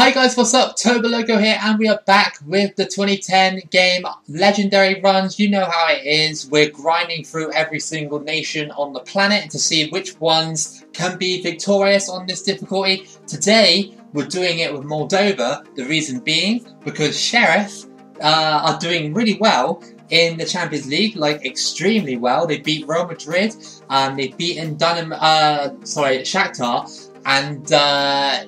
Hi guys, what's up? Toba Loco here, and we are back with the 2010 game Legendary Runs. You know how it is. We're grinding through every single nation on the planet to see which ones can be victorious on this difficulty. Today, we're doing it with Moldova, the reason being because Sheriff are doing really well in the Champions League, like extremely well. They beat Real Madrid, they've beaten Shakhtar. And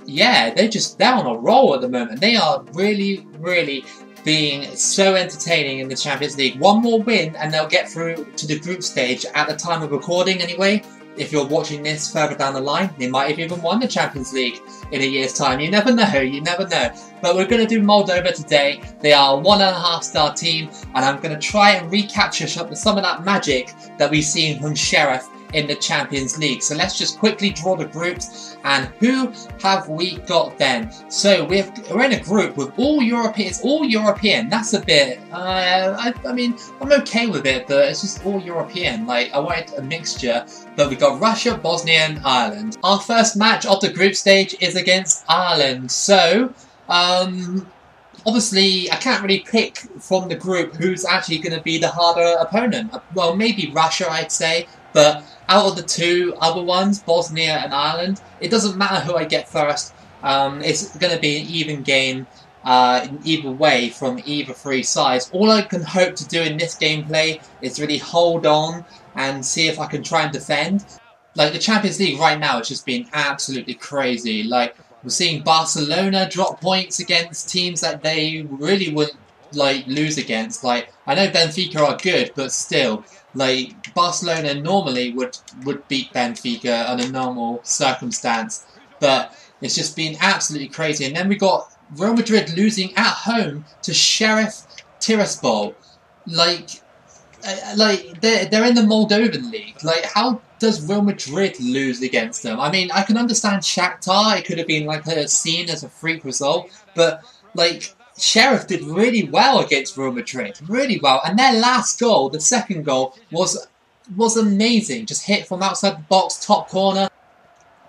yeah, they're on a roll at the moment. They are really, really being so entertaining in the Champions League. One more win and they'll get through to the group stage at the time of recording anyway. If you're watching this further down the line, they might have even won the Champions League in a year's time. You never know, you never know. But we're going to do Moldova today. They are a 1.5-star team, and I'm going to try and recapture some of that magic that we've seen from Sheriff in the Champions League. So let's just quickly draw the groups, and who have we got then? So we're in a group with all Europeans, all European. That's a bit, I mean, I'm okay with it, but it's just all European. Like, I wanted a mixture, but we got Russia, Bosnia and Ireland. Our first match of the group stage is against Ireland. So, obviously, I can't really pick from the group who's actually going to be the harder opponent. Well, maybe Russia, I'd say. But out of the two other ones, Bosnia and Ireland, it doesn't matter who I get first. It's going to be an even game in either way from either three sides. All I can hope to do in this gameplay is really hold on and see if I can try and defend. Like, the Champions League right now has just been absolutely crazy. Like, we're seeing Barcelona drop points against teams that they really wouldn't, like, lose against. Like, I know Benfica are good, but still, like, Barcelona normally would beat Benfica on a normal circumstance, but it's just been absolutely crazy. And then we got Real Madrid losing at home to Sheriff Tiraspol. Like they're in the Moldovan league. Like, how does Real Madrid lose against them? I mean, I can understand Shakhtar. It could have been like seen as a freak result, but like, Sheriff did really well against Real Madrid, really well. And their last goal, the second goal, was amazing. Just hit from outside the box, top corner.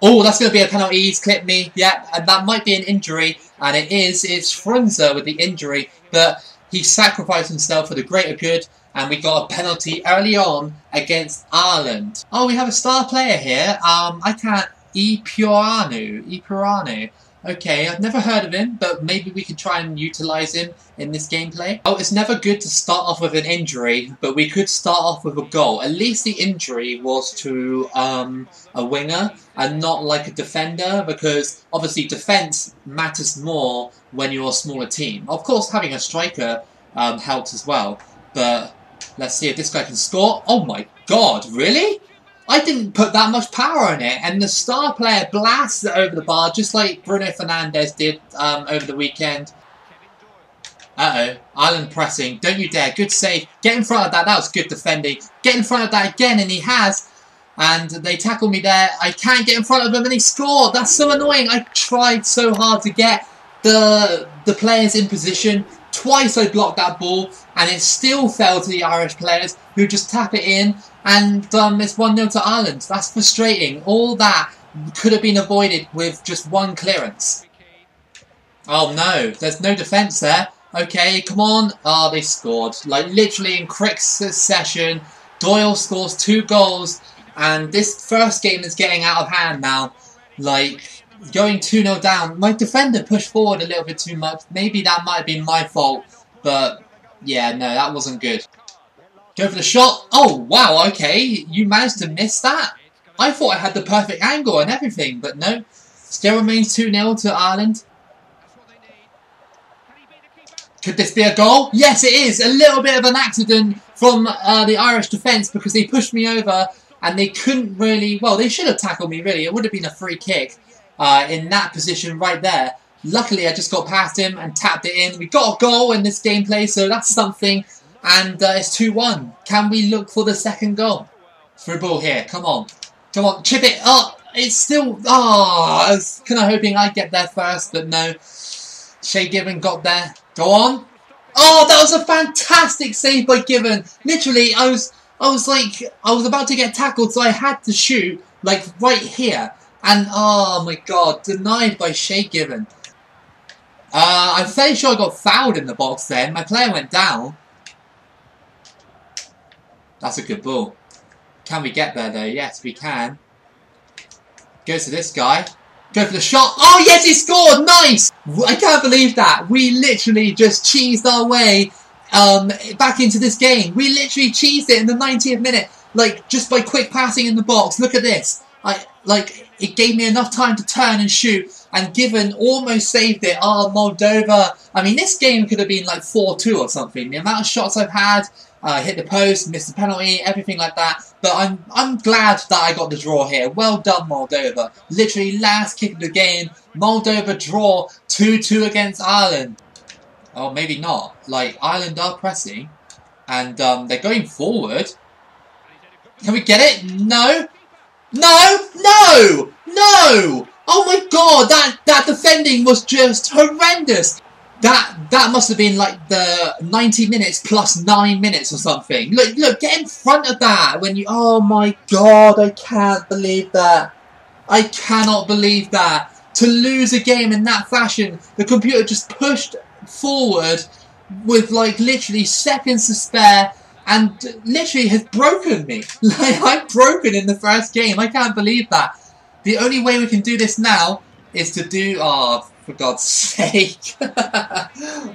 Oh, that's going to be a penalty. He's clipped me. Yeah, and that might be an injury. And it is. It's Frunza with the injury. But he sacrificed himself for the greater good. And we got a penalty early on against Ireland. Oh, we have a star player here. I can't... Ipuranu. Okay, I've never heard of him, but maybe we could try and utilise him in this gameplay. Oh, it's never good to start off with an injury, but we could start off with a goal. At least the injury was to a winger and not like a defender, because obviously defence matters more when you're a smaller team. Of course, having a striker helps as well, but let's see if this guy can score. Oh my god, really? I didn't put that much power in it, and the star player blasts it over the bar, just like Bruno Fernandes did over the weekend. Uh-oh, Ireland pressing. Don't you dare. Good save. Get in front of that. That was good defending. Get in front of that again, and he has. And they tackled me there. I can't get in front of him, and he scored. That's so annoying. I tried so hard to get the players in position. Twice I blocked that ball, and it still fell to the Irish players, who just tap it in. And it's 1-0 to Ireland. That's frustrating. All that could have been avoided with just one clearance. Oh no, there's no defence there. Okay, come on. Oh, they scored. Like, literally in quick succession, Doyle scores 2 goals. And this first game is getting out of hand now. Like, going 2-0 down. My defender pushed forward a little bit too much. Maybe that might have been my fault. But, yeah, no, that wasn't good. Go for the shot. Oh, wow, okay. You managed to miss that? I thought I had the perfect angle and everything, but no. Still remains 2-0 to Ireland. Could this be a goal? Yes, it is. A little bit of an accident from the Irish defence, because they pushed me over and they couldn't really... Well, they should have tackled me, really. It would have been a free kick in that position right there. Luckily, I just got past him and tapped it in. We got a goal in this gameplay, so that's something... And it's 2-1. Can we look for the second goal? Through ball here. Come on. Come on. Chip it up. It's still... Oh, I was kind of hoping I'd get there first, but no. Shea Given got there. Go on. Oh, that was a fantastic save by Given. Literally, I was about to get tackled, so I had to shoot, like, right here. And, oh, my God, denied by Shea Given. I'm fairly sure I got fouled in the box then. My player went down. That's a good ball. Can we get there though? Yes, we can. Goes to this guy. Go for the shot. Oh yes, he scored! Nice! I can't believe that. We literally just cheesed our way back into this game. We literally cheesed it in the 90th minute. Like, just by quick passing in the box. Look at this. It gave me enough time to turn and shoot. And Given almost saved it. Oh, Moldova. I mean, this game could have been like 4-2 or something. The amount of shots I've had. Hit the post, missed the penalty, everything like that. But I'm glad that I got the draw here. Well done, Moldova. Literally last kick of the game. Moldova draw 2-2 against Ireland. Oh, maybe not. Like, Ireland are pressing. And they're going forward. Can we get it? No. No! No! No! Oh my god, that defending was just horrendous. That must have been like the 90 minutes plus 9 minutes or something. Look, get in front of that when you... Oh my god, I can't believe that. I cannot believe that. To lose a game in that fashion, the computer just pushed forward with like literally seconds to spare and literally has broken me. Like, I'm broken in the first game. I can't believe that. The only way we can do this now is to do... Oh, for God's sake.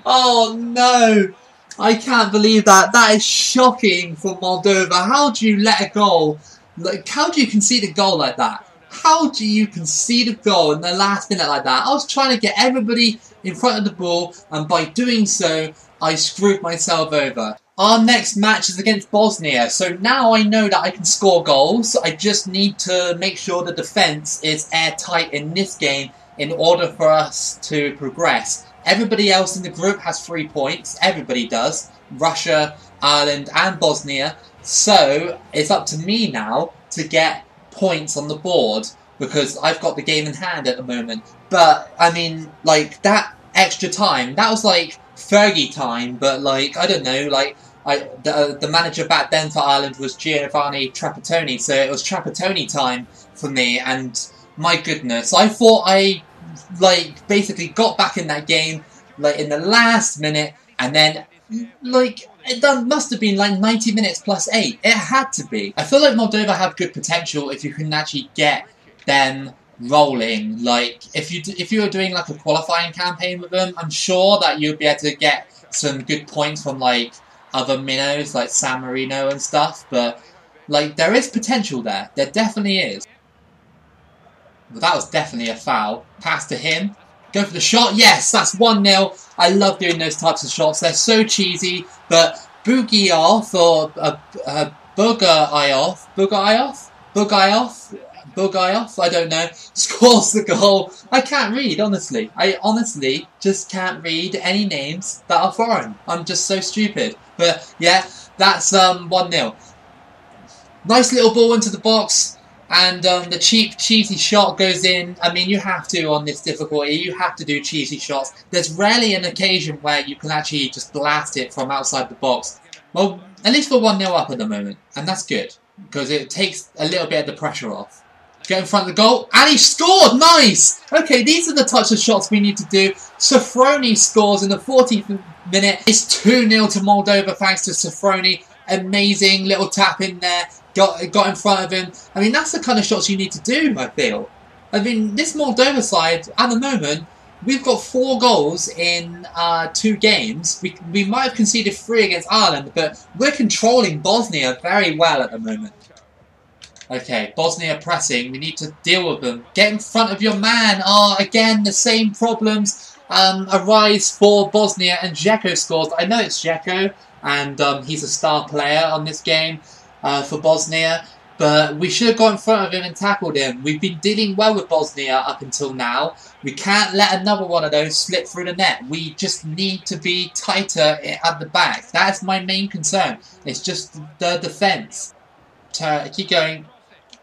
Oh no. I can't believe that. That is shocking for Moldova. How do you let a goal, like, how do you concede a goal like that? How do you concede a goal in the last minute like that? I was trying to get everybody in front of the ball, and by doing so, I screwed myself over. Our next match is against Bosnia, so now I know that I can score goals. I just need to make sure the defence is airtight in this game in order for us to progress. Everybody else in the group has 3 points. Everybody does. Russia, Ireland and Bosnia. So it's up to me now to get points on the board because I've got the game in hand at the moment. But, I mean, like, that extra time, that was like Fergie time, but like, I don't know, like, the manager back then for Ireland was Giovanni Trapattoni, so it was Trapattoni time for me, and my goodness, I thought I, like, basically got back in that game, like, in the last minute, and then, like, it must have been, like, 90 minutes plus 8. It had to be. I feel like Moldova have good potential if you can actually get them rolling. Like, if you were doing, like, a qualifying campaign with them, I'm sure that you'd be able to get some good points from, like, other minnows, like San Marino and stuff, but, like, there is potential there. There definitely is. Well, that was definitely a foul. Pass to him. Go for the shot. Yes, that's 1-0. I love doing those types of shots. They're so cheesy. But Bugayoff, or Bugayoff. Bugayoff? Bugayoff? Bugayoff? I don't know. Scores the goal. I can't read, honestly. I honestly just can't read any names that are foreign. I'm just so stupid. But, yeah, that's 1-0. Nice little ball into the box. And the cheap, cheesy shot goes in. I mean, you have to on this difficulty. You have to do cheesy shots. There's rarely an occasion where you can actually just blast it from outside the box. Well, at least we're 1-0 up at the moment. And that's good. Because it takes a little bit of the pressure off. Get in front of the goal. And he scored! Nice! Okay, these are the types of shots we need to do. Sofroni scores in the 40th minute. It's 2-0 to Moldova thanks to Sofroni. Amazing little tap in there. Got in front of him. I mean, that's the kind of shots you need to do, I feel. I mean, this Moldova side, at the moment, we've got 4 goals in 2 games. We might have conceded 3 against Ireland, but we're controlling Bosnia very well at the moment. Okay, Bosnia pressing. We need to deal with them. Get in front of your man. Oh, again, the same problems arise for Bosnia, and Dzeko scores. I know it's Dzeko, and he's a star player on this game. For Bosnia, but we should have got in front of him and tackled him. We've been dealing well with Bosnia up until now. We can't let another one of those slip through the net. We just need to be tighter at the back. That's my main concern. It's just the defence. Keep going.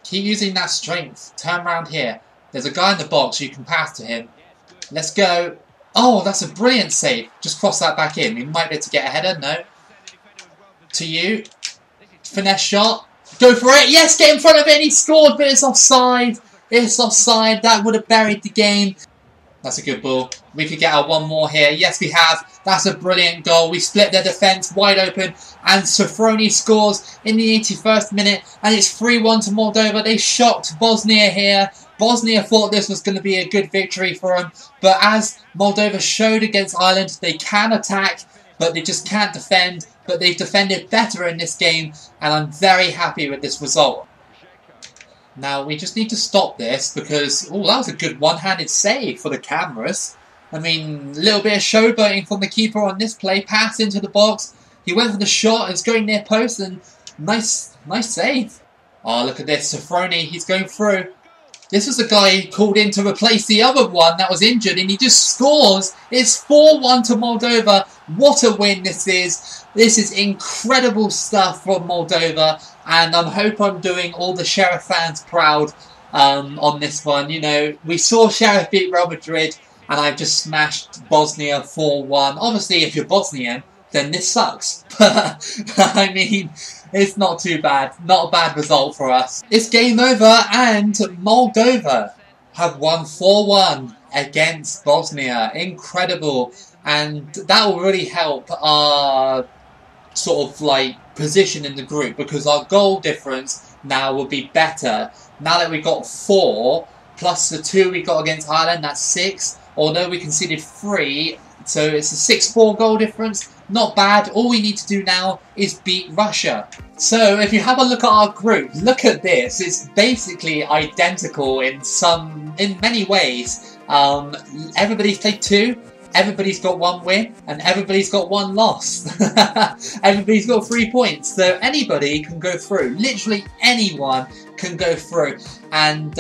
Keep using that strength. Turn around here. There's a guy in the box. You can pass to him. Let's go. Oh, that's a brilliant save. Just cross that back in. We might be able to get a header. No. To you. Finesse shot. Go for it. Yes, get in front of it. And he scored, but it's offside. It's offside. That would have buried the game. That's a good ball. We could get our one more here. Yes, we have. That's a brilliant goal. We split their defence wide open. And Sofroni scores in the 81st minute. And it's 3-1 to Moldova. They shocked Bosnia here. Bosnia thought this was going to be a good victory for them. But as Moldova showed against Ireland, they can attack, but they just can't defend. But they've defended better in this game. And I'm very happy with this result. Now, we just need to stop this because... Oh, that was a good one-handed save for the cameras. I mean, a little bit of showboating from the keeper on this play. Pass into the box. He went for the shot. It's going near post and nice save. Oh, look at this. Sofroni, he's going through. This was the guy called in to replace the other one that was injured and he just scores. It's 4-1 to Moldova. What a win this is. This is incredible stuff from Moldova and I hope I'm doing all the Sheriff fans proud on this one. You know, we saw Sheriff beat Real Madrid and I've just smashed Bosnia 4-1. Obviously, if you're Bosnian, then this sucks. But, I mean, it's not too bad. Not a bad result for us. It's game over and Moldova have won 4-1 against Bosnia. Incredible. And that will really help our sort of like position in the group because our goal difference now will be better. Now that we got 4 plus the 2 we got against Ireland, that's 6. Although we conceded 3, so it's a 6-4 goal difference. Not bad. All we need to do now is beat Russia. So if you have a look at our group, look at this. It's basically identical in many ways. Everybody's played 2. Everybody's got 1 win and everybody's got 1 loss. Everybody's got 3 points. So anybody can go through. Literally anyone can go through. And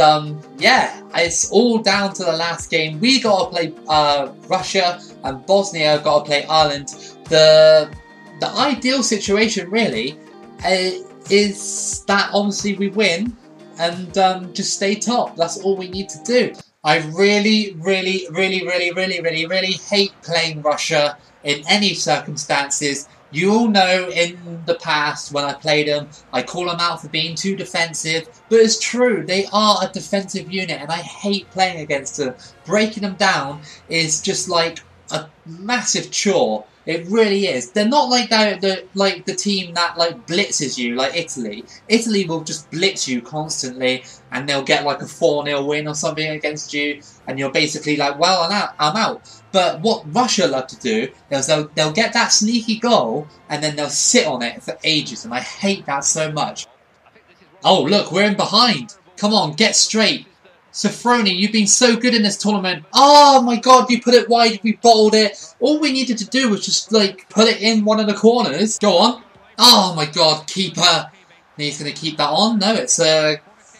yeah, it's all down to the last game. We got to play Russia and Bosnia got to play Ireland. The ideal situation really is that obviously we win and just stay top. That's all we need to do. I really hate playing Russia in any circumstances. You all know in the past when I played them, I call them out for being too defensive. But it's true, they are a defensive unit and I hate playing against them. Breaking them down is just like a massive chore. It really is. They're not like the team that like blitzes you, like Italy. Italy will just blitz you constantly, and they'll get like a 4-0 win or something against you, and you're basically like, well, I'm out. But what Russia love to do is they'll get that sneaky goal, and then they'll sit on it for ages, and I hate that so much. Oh look, we're in behind. Come on, get straight. Sofroni, you've been so good in this tournament. Oh my god, you put it wide, we bottled it. All we needed to do was just, like, put it in one of the corners. Go on. Oh my god, keeper. He's going to keep that on. No, it's a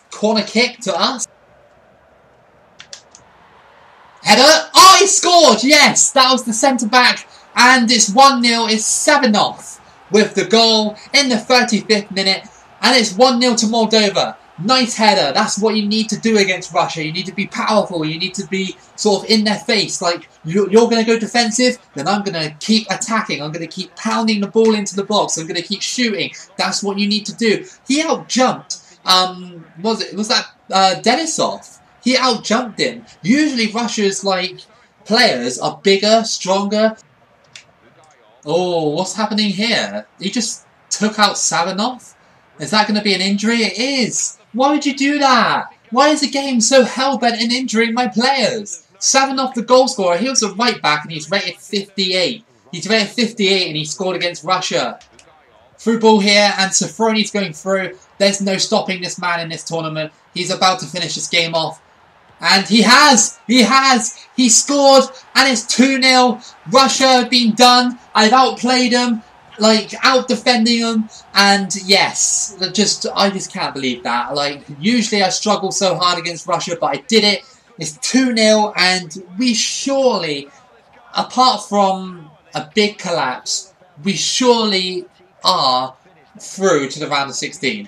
corner kick to us. Header. Oh, he scored. Yes, that was the centre-back. And it's 1-0. It's Savinov with the goal in the 35th minute. And it's 1-0 to Moldova. Nice header. That's what you need to do against Russia. You need to be powerful. You need to be sort of in their face. Like, you're going to go defensive, then I'm going to keep attacking. I'm going to keep pounding the ball into the box. I'm going to keep shooting. That's what you need to do. He outjumped. Was that Denisov? He outjumped him. Usually Russia's, like, players are bigger, stronger. Oh, what's happening here? He just took out Savinov? Is that going to be an injury? It is! Why would you do that? Why is the game so hell-bent in injuring my players? Savinov, the goalscorer, he was a right-back and he's rated 58. He's rated 58 and he scored against Russia. Through ball here and Sofroni's going through. There's no stopping this man in this tournament. He's about to finish this game off. And he has! He has! He scored and it's 2-0. Russia have been done. I've outplayed them. Like, out defending them, and yes, I just can't believe that. Like, usually I struggle so hard against Russia, but I did it. It's 2-0, and we surely, apart from a big collapse, we surely are through to the round of 16.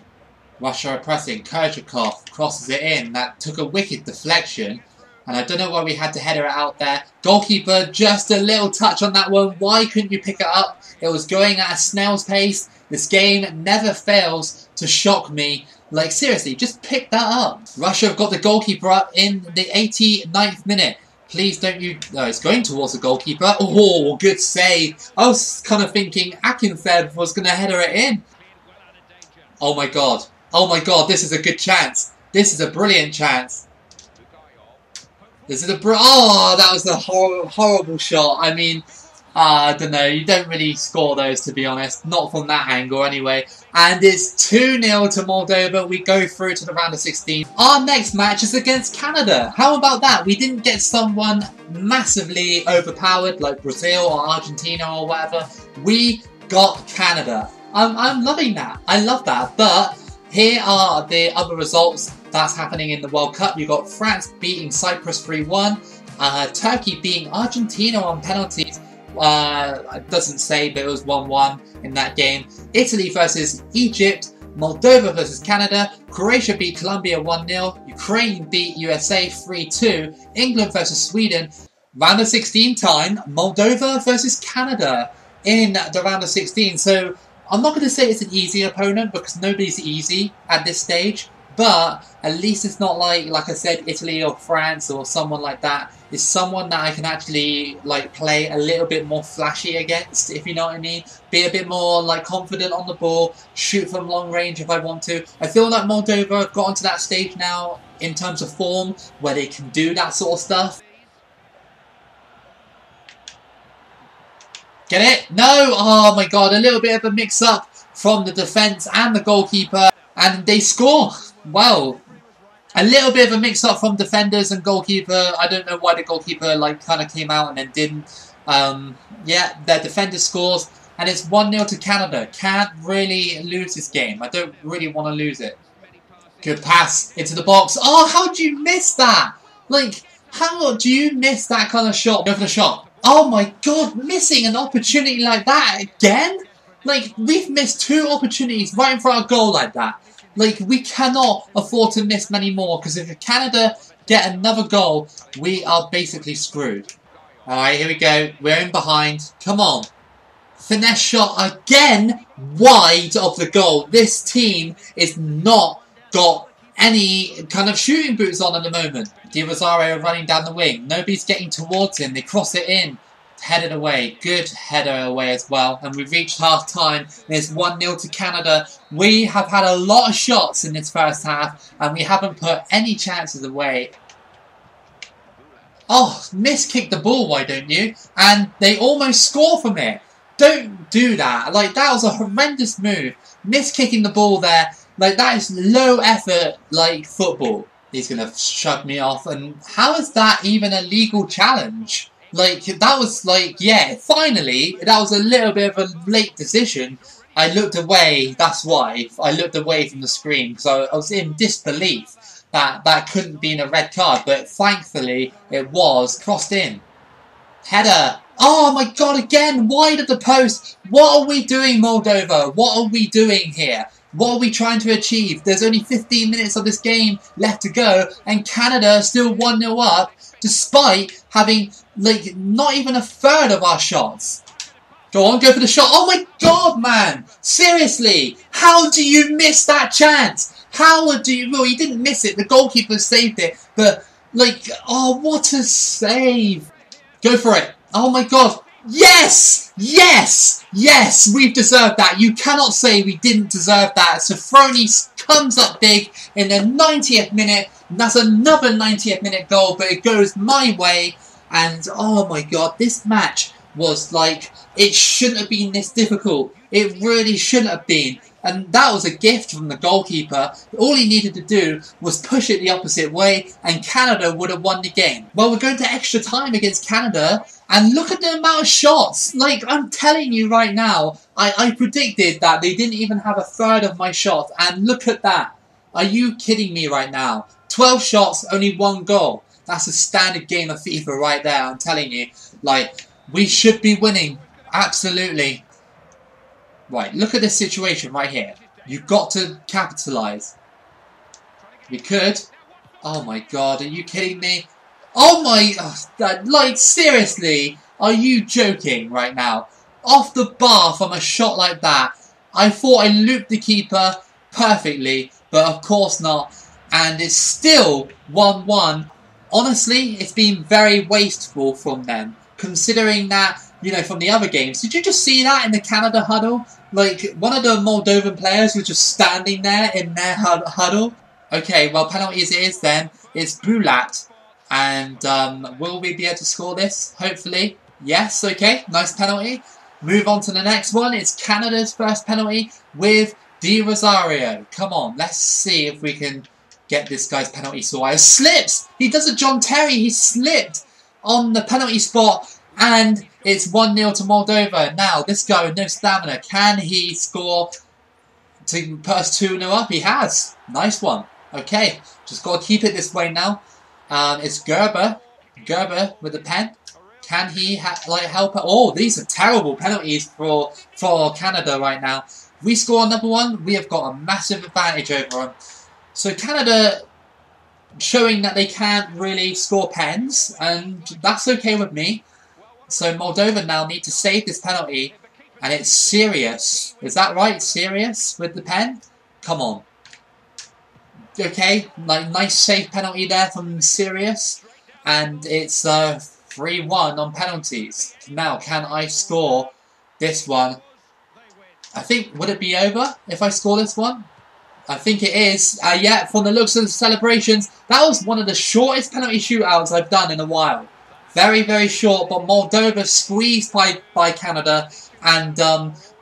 Russia are pressing. Kurjakov crosses it in. That took a wicked deflection. And I don't know why we had to header it out there. Goalkeeper, just a little touch on that one. Why couldn't you pick it up? It was going at a snail's pace. This game never fails to shock me. Like, seriously, just pick that up. Russia have got the goalkeeper up in the 89th minute. Please don't you... No, it's going towards the goalkeeper. Oh, good save. I was kind of thinking Akinfev was going to header it in. Oh, my God. Oh, my God. This is a good chance. This is a brilliant chance. This is a... Oh, that was a horrible shot. I mean... I don't know, you don't really score those, to be honest. Not from that angle, anyway. And it's 2-0 to Moldova. We go through to the round of 16. Our next match is against Canada. How about that? We didn't get someone massively overpowered, like Brazil or Argentina or whatever. We got Canada. I'm loving that. I love that. But here are the other results that's happening in the World Cup. You got France beating Cyprus 3-1. Turkey beating Argentina on penalties. It doesn't say, but it was 1-1 in that game. Italy versus Egypt, Moldova versus Canada, Croatia beat Colombia 1-0, Ukraine beat USA 3-2, England versus Sweden. Round of 16 time, Moldova versus Canada in the round of 16. So I'm not going to say it's an easy opponent because nobody's easy at this stage. But at least it's not like I said, Italy or France or someone like that. It's someone that I can actually play a little bit more flashy against, if you know what I mean. Be a bit more confident on the ball, shoot from long range if I want to. I feel like Moldova have gotten to that stage now in terms of form where they can do that sort of stuff. Get it? No! Oh my God, a little bit of a mix-up from the defence and the goalkeeper, and they score! Wow, a little bit of a mix-up from defenders and goalkeeper. I don't know why the goalkeeper kind of came out and then didn't. Yeah, their defender scores, and it's 1-0 to Canada. Can't really lose this game. I don't really want to lose it. Good pass into the box. Oh, how do you miss that? How do you miss that kind of shot? Go for the shot. Oh my God, missing an opportunity like that again? We've missed two opportunities right in front of goal like that. We cannot afford to miss many more, because if Canada get another goal, we are basically screwed. Alright, here we go. We're in behind. Come on. Finesse shot again, wide of the goal. This team is not got any kind of shooting boots on at the moment. Di Rosario running down the wing. Nobody's getting towards him. They cross it in. Headed away. Good header away as well. And we've reached half time. It's 1-0 to Canada. We have had a lot of shots in this first half and we haven't put any chances away. Oh, miskick the ball, why don't you? And they almost score from it. Don't do that. That was a horrendous move. Miskicking the ball there. That is low effort, football. He's going to shove me off. And how is that even a legal challenge? That was yeah, finally, that was a little bit of a late decision. I looked away, that's why. I looked away from the screen, because I was in disbelief that that couldn't be in a red card, but thankfully it was crossed in. Header. Oh my God, again, wide of the post. What are we doing, Moldova? What are we doing here? What are we trying to achieve? There's only 15 minutes of this game left to go, and Canada still 1-0 up, despite having... not even a third of our shots. Go on, go for the shot. Oh my God, man. Seriously, how do you miss that chance? How do you... Well, you didn't miss it. The goalkeeper saved it. But, oh, what a save. Go for it. Oh my God. Yes! Yes! Yes! We've deserved that. You cannot say we didn't deserve that. Sofroni comes up big in the 90th minute. And that's another 90th minute goal, but it goes my way. And oh my God, this match was it shouldn't have been this difficult. It really shouldn't have been. And that was a gift from the goalkeeper. All he needed to do was push it the opposite way and Canada would have won the game. Well, we're going to extra time against Canada and look at the amount of shots. I'm telling you right now, I predicted that they didn't even have a third of my shots. And look at that. Are you kidding me right now? 12 shots, only one goal. That's a standard game of FIFA right there, I'm telling you. We should be winning. Absolutely. Right, look at this situation right here. You've got to capitalise. We could. Oh my God, are you kidding me? Oh my... seriously, are you joking right now? Off the bar from a shot like that. I thought I looped the keeper perfectly, but of course not. And it's still 1-1. honestly, it's been very wasteful from them, considering that, you know, from the other games. Did you just see that in the Canada huddle? Like, one of the Moldovan players was just standing there in their huddle. Okay, well, penalty as it is then. It's Bulat. And will we be able to score this? Hopefully. Yes, okay. Nice penalty. Move on to the next one. It's Canada's first penalty with Di Rosario. Come on, let's see if we can get this guy's penalty square. Slips! He does a John Terry. He slipped on the penalty spot. And it's 1-0 to Moldova. Now, this guy with no stamina, can he score to put us 2-0 up? He has. Nice one. Okay, just got to keep it this way now. It's Gerber. Gerber with the pen. Can he help? Oh, these are terrible penalties for Canada right now. We score another one, we have got a massive advantage over them. So Canada showing that they can't really score pens, and that's okay with me. So Moldova now need to save this penalty, and it's Sirius. Is that right? Sirius with the pen? Come on. Okay, like, nice safe penalty there from Sirius, and it's 3-1 on penalties. Now, can I score this one? I think, would it be over if I score this one? I think it is. Yeah, from the looks of the celebrations, that was one of the shortest penalty shootouts I've done in a while. Very, very short, but Moldova squeezed by Canada, and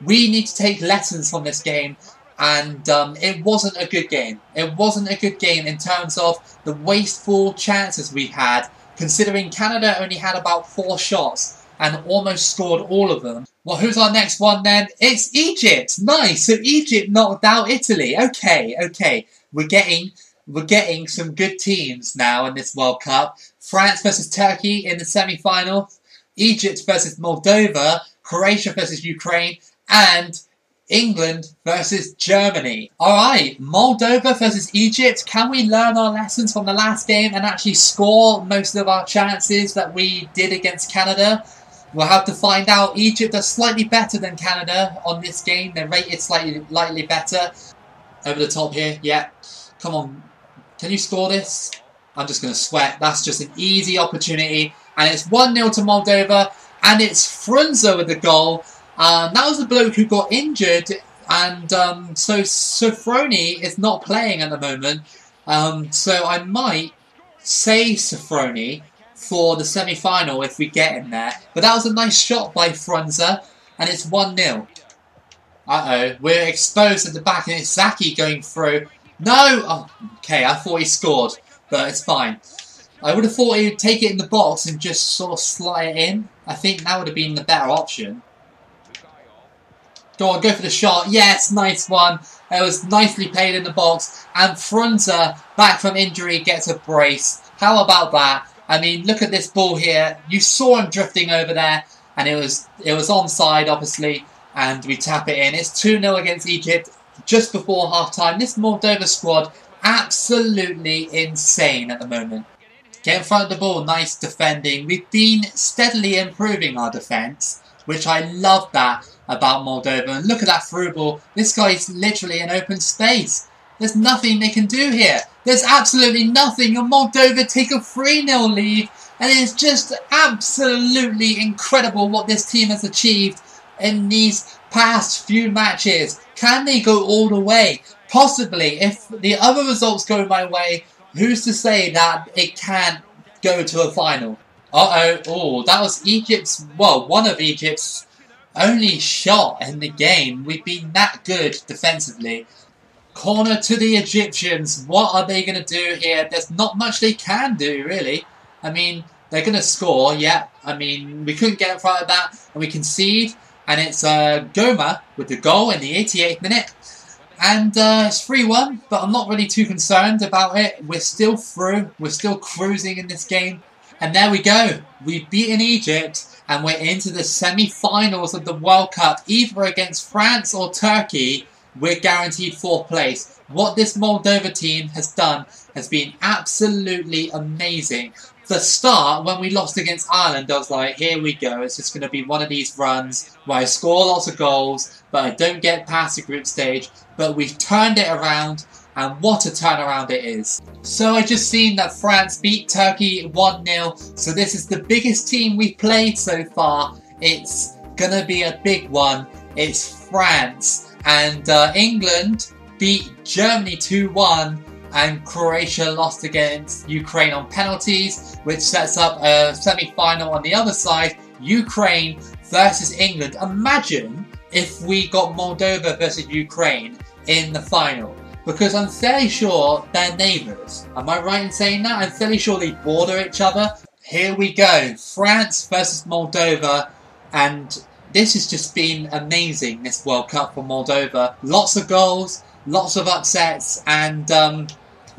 we need to take lessons from this game. And it wasn't a good game. It wasn't a good game in terms of the wasteful chances we had, considering Canada only had about 4 shots and almost scored all of them. Well, who's our next one then? It's Egypt. Nice. So Egypt knocked out Italy. Okay, okay. We're getting some good teams now in this World Cup. France versus Turkey in the semi-final. Egypt versus Moldova. Croatia versus Ukraine. And England versus Germany. Alright, Moldova versus Egypt. Can we learn our lessons from the last game and actually score most of our chances that we did against Canada? We'll have to find out. Egypt are slightly better than Canada on this game. They're rated slightly better. Over the top here. Yeah. Come on. Can you score this? I'm just going to sweat. That's just an easy opportunity. And it's 1-0 to Moldova. And it's Frunza with the goal. That was the bloke who got injured, and so Sofroni is not playing at the moment. So I might save Sofroni for the semi-final if we get him there. But that was a nice shot by Frunza, and it's 1-0. Uh-oh, we're exposed at the back, and it's Zaki going through. No! Oh, okay, I thought he scored, but it's fine. I would have thought he would take it in the box and just sort of slide it in. I think that would have been the better option. Go on, go for the shot. Yes, nice one. It was nicely played in the box. And Frunza, back from injury, gets a brace. How about that? I mean, look at this ball here. You saw him drifting over there. And it was onside, obviously. And we tap it in. It's 2-0 against Egypt just before half-time. This Moldova squad, absolutely insane at the moment. Get in front of the ball. Nice defending. We've been steadily improving our defence, which I love that about Moldova. And look at that through ball. This guy's literally in open space. There's nothing they can do here. There's absolutely nothing. And Moldova take a 3-0 lead. And it's just absolutely incredible what this team has achieved in these past few matches. Can they go all the way? Possibly. If the other results go my way, who's to say that it can't go to a final? Oh, that was Egypt's, well, one of Egypt's only shot in the game. We've been that good defensively. Corner to the Egyptians. What are they going to do here? There's not much they can do, really. I mean, they're going to score, yeah. I mean, we couldn't get in front of that, and we concede. And it's Goma with the goal in the 88th minute. And it's 3-1, but I'm not really too concerned about it. We're still through. We're still cruising in this game. And there we go. We've beaten Egypt, and we're into the semi-finals of the World Cup. Either against France or Turkey, we're guaranteed 4th place. What this Moldova team has done has been absolutely amazing. The start, when we lost against Ireland, I was like, here we go. It's just going to be one of these runs where I score lots of goals, but I don't get past the group stage. But we've turned it around, and what a turnaround it is. So I just seen that France beat Turkey 1-0, so this is the biggest team we've played so far. It's gonna be a big one. It's France, and England beat Germany 2-1, and Croatia lost against Ukraine on penalties, which sets up a semi-final on the other side, Ukraine versus England. Imagine if we got Moldova versus Ukraine in the final, because I'm fairly sure they're neighbours. Am I right in saying that? I'm fairly sure they border each other. Here we go, France versus Moldova, and this has just been amazing, this World Cup for Moldova. Lots of goals, lots of upsets, and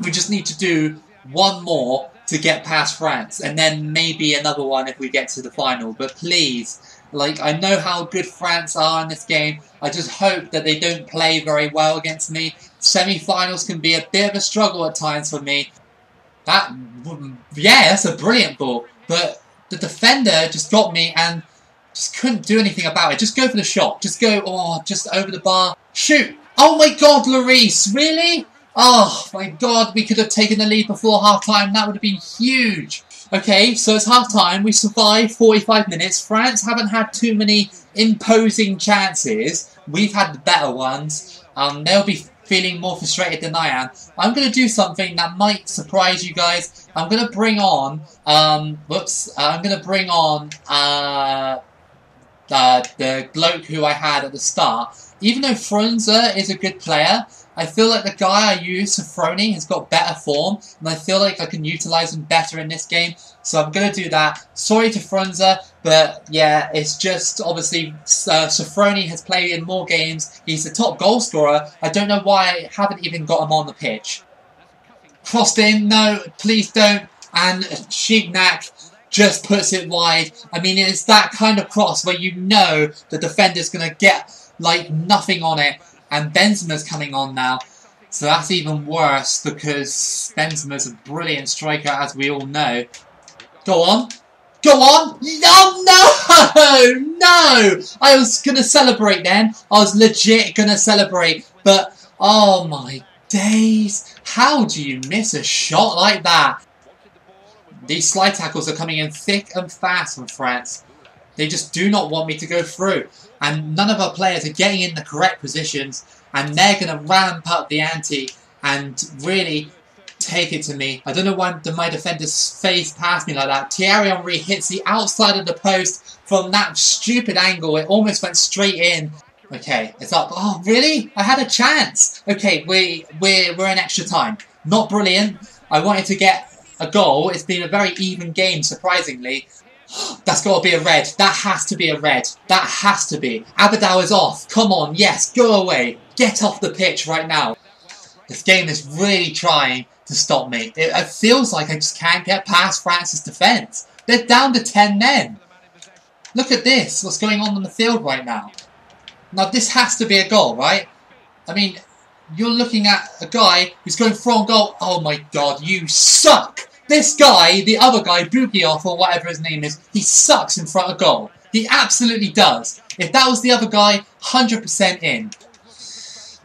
we just need to do one more to get past France, and then maybe another one if we get to the final. But please, like, I know how good France are in this game. I just hope that they don't play very well against me. Semi-finals can be a bit of a struggle at times for me. That, yeah, that's a brilliant ball. But the defender just got me and just couldn't do anything about it. Just go for the shot. Just go, oh, just over the bar. Shoot. Oh my god, Lloris, really? Oh my god, we could have taken the lead before half-time. That would have been huge. Okay, so it's half-time. We survived 45 minutes. France haven't had too many imposing chances. We've had the better ones. They'll be feeling more frustrated than I am. I'm going to do something that might surprise you guys. I'm going to bring on... I'm going to bring on the bloke who I had at the start. Even though Frunza is a good player, I feel like the guy I use, Sofroni, has got better form, and I feel like I can utilise him better in this game, so I'm going to do that. Sorry to Frunza, but yeah, it's just, obviously, Sofroni has played in more games. He's the top goal scorer. I don't know why I haven't even got him on the pitch. Crossed in, no, please don't, and Shignac just puts it wide. I mean, it's that kind of cross where you know the defender's going to get, like, nothing on it. And Benzema's coming on now, so that's even worse because Benzema's a brilliant striker, as we all know. Go on. Go on. Oh, no! No! I was going to celebrate then. I was legit going to celebrate. But, oh my days. How do you miss a shot like that? These slide tackles are coming in thick and fast from France. They just do not want me to go through. And none of our players are getting in the correct positions. And they're going to ramp up the ante and really take it to me. I don't know why my defenders face past me like that. Thierry Henry hits the outside of the post from that stupid angle. It almost went straight in. Okay, it's up. Oh, really? I had a chance. Okay, we're in extra time. Not brilliant. I wanted to get a goal. It's been a very even game, surprisingly. That's got to be a red. That has to be a red. That has to be. Abadal is off. Come on, yes, go away. Get off the pitch right now. This game is really trying to stop me. It feels like I just can't get past France's defence. They're down to 10 men. Look at this. What's going on the field right now? Now, this has to be a goal, right? I mean, you're looking at a guy who's going from goal. Oh, my God, you suck. This guy, the other guy, Bukioff or whatever his name is, he sucks in front of goal. He absolutely does. If that was the other guy, 100% in.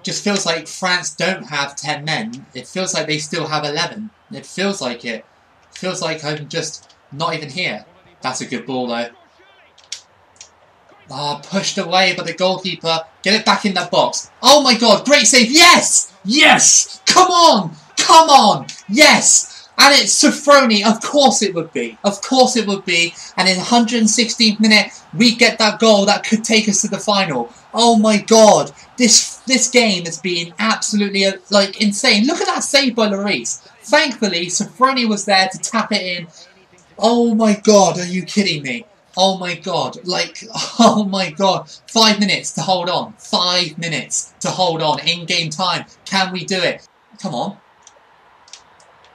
Just feels like France don't have 10 men. It feels like they still have 11. It feels like it. Feels like I'm just not even here. That's a good ball though. Ah, oh, pushed away by the goalkeeper. Get it back in that box. Oh my god, great save. Yes! Yes! Come on! Come on! Yes! And it's Sofroni, of course it would be. Of course it would be. And in the 116th minute, we get that goal that could take us to the final. Oh my god. This game has been absolutely, like, insane. Look at that save by Lloris. Thankfully, Sofroni was there to tap it in. Oh my god, are you kidding me? Oh my god. Like, oh my god. 5 minutes to hold on. 5 minutes to hold on. In-game time. Can we do it? Come on.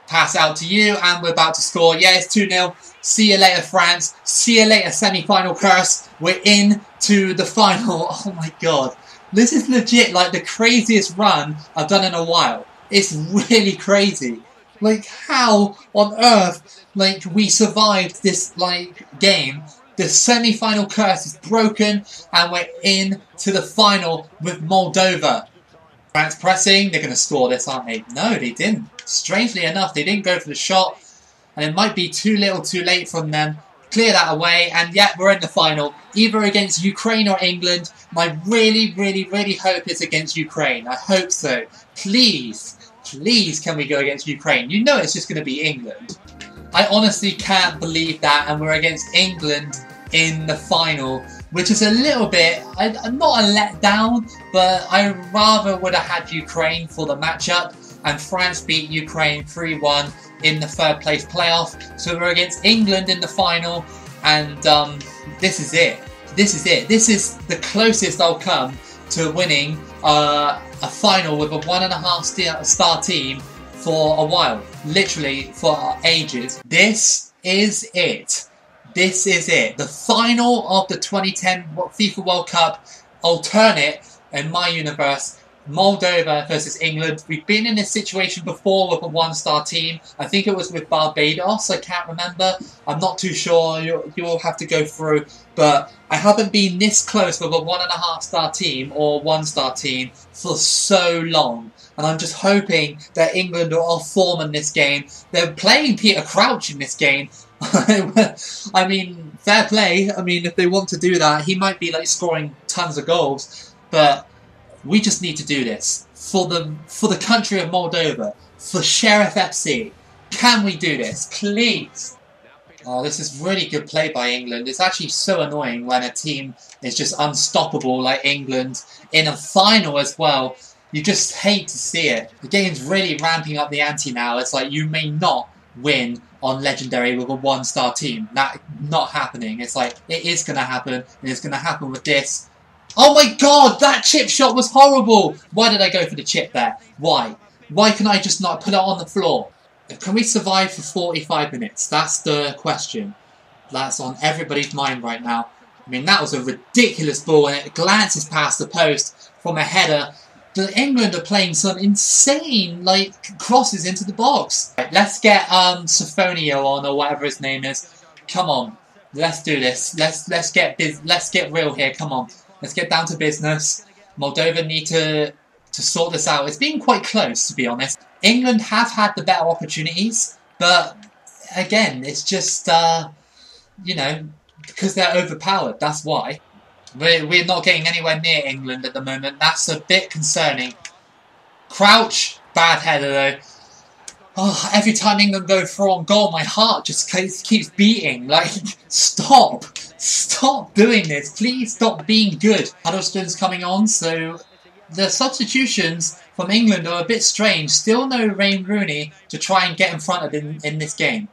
Pass out to you, and we're about to score. Yeah, it's 2-0. See you later, France. See you later, semi-final curse. We're in to the final. Oh, my God. This is legit, like, the craziest run I've done in a while. It's really crazy. Like, how on earth, like, we survived this, like, game. The semi-final curse is broken, and we're in to the final with Moldova. France pressing, they're going to score this, aren't they? No, they didn't. Strangely enough, they didn't go for the shot. And it might be too little too late from them. Clear that away, and yet we're in the final. Either against Ukraine or England. My really, really, really hope is against Ukraine. I hope so. Please, please can we go against Ukraine. You know it's just going to be England. I honestly can't believe that, and we're against England in the final, which is a little bit, not a letdown, but I rather would have had Ukraine for the matchup, and France beat Ukraine 3-1 in the third place playoff. So we're against England in the final, and this is it. This is it. This is the closest I'll come to winning a final with a 1.5-star team for a while, literally for ages. This is it. This is it. The final of the 2010 FIFA World Cup alternate in my universe. Moldova versus England. We've been in this situation before with a 1-star team. I think it was with Barbados. I can't remember. I'm not too sure. You'll have to go through. But I haven't been this close with a 1.5-star team or 1-star team for so long. And I'm just hoping that England are on form in this game. They're playing Peter Crouch in this game. I mean, fair play. I mean, if they want to do that, he might be like scoring tons of goals. But we just need to do this for the country of Moldova, for Sheriff FC. Can we do this, please? Oh, this is really good play by England. It's actually so annoying when a team is just unstoppable like England in a final as well. You just hate to see it. The game's really ramping up the ante now. It's like you may not win on Legendary with a 1-star team. That not happening. It's like it is going to happen, and it's going to happen with this. Oh my god, that chip shot was horrible. Why did I go for the chip there? Why? Why can I just not put it on the floor? Can we survive for 45 minutes? That's the question. That's on everybody's mind right now. I mean, that was a ridiculous ball, and it glances past the post from a header. The England are playing some insane, like, crosses into the box. Right, let's get Sofroni on, or whatever his name is. Come on, let's do this. Let's get real here. Come on, let's get down to business. Moldova need to sort this out. It's been quite close, to be honest. England have had the better opportunities, but again, it's just you know, because they're overpowered. That's why. We're not getting anywhere near England at the moment. That's a bit concerning. Crouch. Bad header, though. Oh, every time England go through on goal, my heart just keeps beating. Like, stop. Stop doing this. Please stop being good. Huddleston's coming on, so the substitutions from England are a bit strange. Still no Wayne Rooney to try and get in front of him in this game.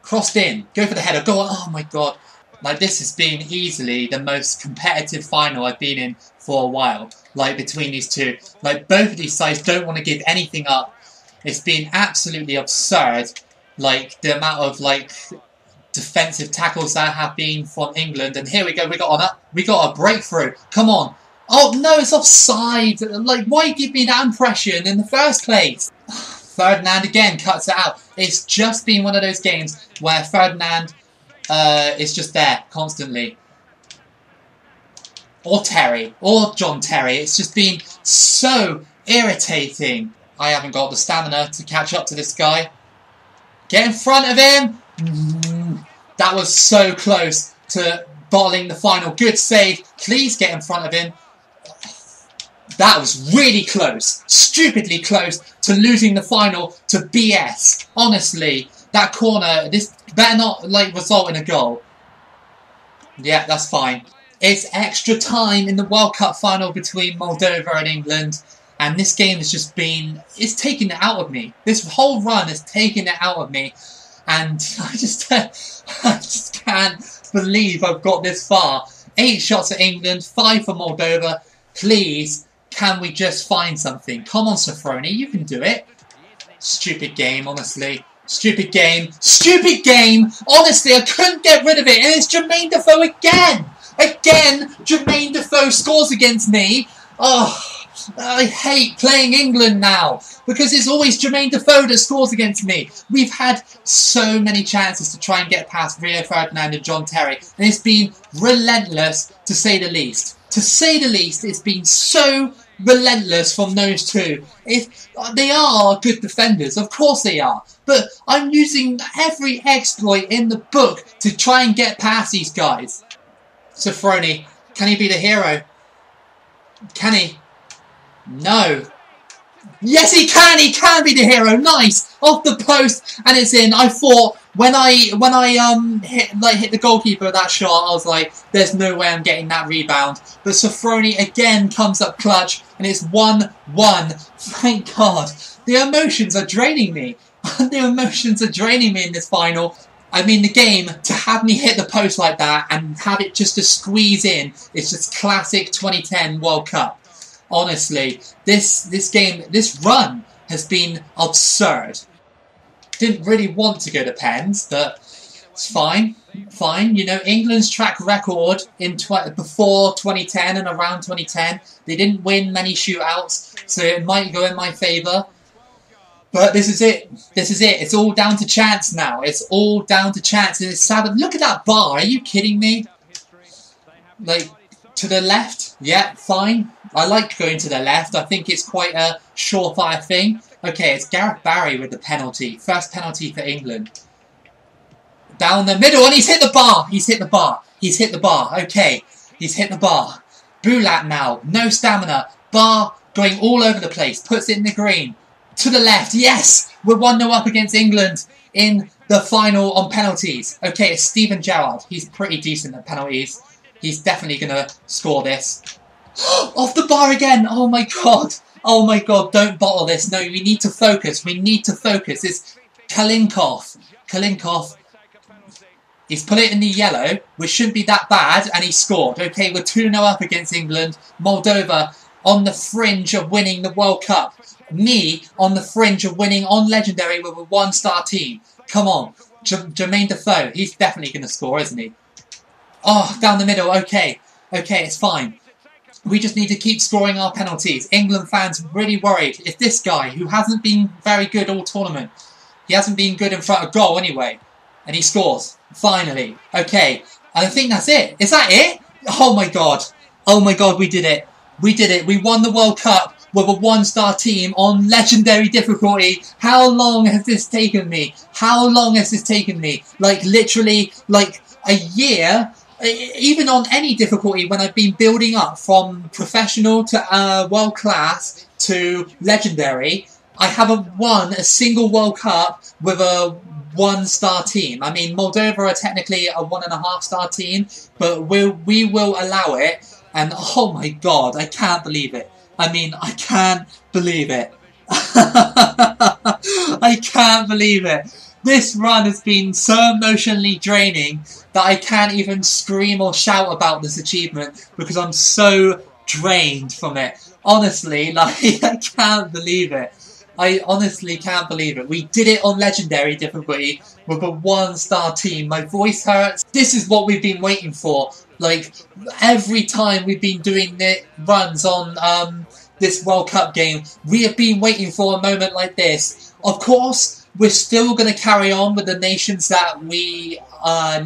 Crossed in. Go for the header. Go on. Oh, my God. Like, this has been easily the most competitive final I've been in for a while. Like, between these two. Like, both of these sides don't want to give anything up. It's been absolutely absurd. Like, the amount of, like, defensive tackles that have been from England. And here we go. We got a breakthrough. Come on. Oh, no, it's offside. Like, why give me that impression in the first place? Ferdinand again cuts it out. It's just been one of those games where Ferdinand... it's just there constantly, or Terry, or John Terry. It's just been so irritating. I haven't got the stamina to catch up to this guy. Get in front of him. That was so close to bottling the final. Good save. Please get in front of him. That was really close, stupidly close to losing the final to BS. Honestly, that corner, this better not like result in a goal. Yeah, that's fine. It's extra time in the World Cup final between Moldova and England, and this game has just been, it's taking it out of me. This whole run is taking it out of me, and I just can't believe I've got this far. 8 shots at England, 5 for Moldova. Please, can we just find something? Come on, Sofroni, you can do it. Stupid game, honestly. Stupid game. Stupid game! Honestly, I couldn't get rid of it. And it's Jermaine Defoe again! Again, Jermaine Defoe scores against me. Oh, I hate playing England now because it's always Jermaine Defoe that scores against me. We've had so many chances to try and get past Rio Ferdinand and John Terry, and it's been relentless, to say the least. To say the least, it's been so relentless from those two. If they are good defenders, of course they are, but I'm using every exploit in the book to try and get past these guys. Sofroni, can he be the hero? Can he? No. Yes, he can. He can be the hero. Nice, off the post, and it's in. I thought when I hit the goalkeeper with that shot, I was like, "There's no way I'm getting that rebound." But Sofroni again comes up clutch, and it's 1-1. Thank God. The emotions are draining me. The emotions are draining me in this final. I mean, the game, to have me hit the post like that and have it just to squeeze in, it's just classic 2010 World Cup. Honestly, this run has been absurd. Didn't really want to go to pens, but it's fine. Fine, you know, England's track record in before 2010 and around 2010, they didn't win many shootouts, so it might go in my favour. But this is it. This is it. It's all down to chance now. It's all down to chance. And it's Savinov. Look at that bar. Are you kidding me? Like, to the left? Yeah, fine. I like going to the left. I think it's quite a surefire thing. Okay, it's Gareth Barry with the penalty. First penalty for England. Down the middle. And he's hit the bar. He's hit the bar. He's hit the bar. Okay. He's hit the bar. Bulat now. No stamina. Bar going all over the place. Puts it in the green. To the left, yes! We're 1-0 up against England in the final on penalties. Okay, it's Steven Gerrard. He's pretty decent at penalties. He's definitely going to score this. Off the bar again! Oh my God! Oh my God, don't bottle this. No, we need to focus. We need to focus. It's Kalinkov. Kalinkov. He's put it in the yellow, which shouldn't be that bad, and he scored. Okay, we're 2-0 up against England. Moldova on the fringe of winning the World Cup. Me on the fringe of winning on Legendary with a one-star team. Come on. Jermaine Defoe. He's definitely going to score, isn't he? Oh, down the middle. Okay. Okay, it's fine. We just need to keep scoring our penalties. England fans really worried. If this guy, who hasn't been very good all tournament, he hasn't been good in front of goal anyway, and he scores. Finally. Okay. And I think that's it. Is that it? Oh, my God. Oh, my God. We did it. We did it. We won the World Cup with a one-star team on Legendary difficulty. How long has this taken me? How long has this taken me? Like, literally, like, a year. Even on any difficulty, when I've been building up from professional to world-class to Legendary, I haven't won a single World Cup with a one-star team. I mean, Moldova are technically a 1.5-star team, but we will allow it. And, oh my God, I can't believe it. I mean, I can't believe it. I can't believe it. This run has been so emotionally draining that I can't even scream or shout about this achievement because I'm so drained from it. Honestly, like, I can't believe it. I honestly can't believe it. We did it on Legendary difficulty with a one-star team. My voice hurts. This is what we've been waiting for. Like, every time we've been doing the runs on this World Cup game, we have been waiting for a moment like this. Of course, we're still going to carry on with the nations that we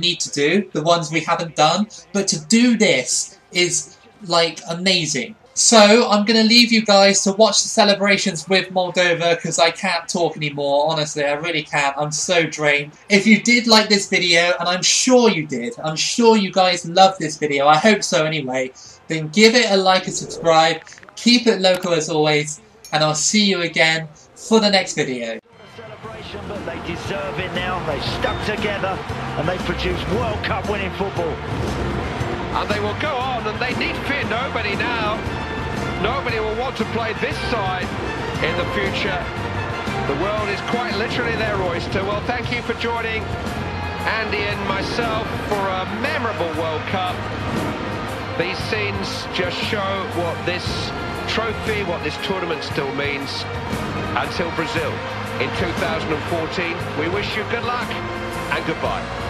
need to do, the ones we haven't done. But to do this is, like, amazing. So, I'm going to leave you guys to watch the celebrations with Moldova because I can't talk anymore. Honestly, I really can't. I'm so drained. If you did like this video, and I'm sure you did, I'm sure you guys loved this video, I hope so anyway, then give it a like and subscribe. Keep it local as always, and I'll see you again for the next video. Celebration, but they deserve it now. They've stuck together, and they've produced World Cup winning football. And they will go on, and they need fear nobody now. Nobody will want to play this side in the future. The world is quite literally their oyster. Well, thank you for joining Andy and myself for a memorable World Cup. These scenes just show what this trophy, what this tournament still means. Until Brazil in 2014, we wish you good luck and goodbye.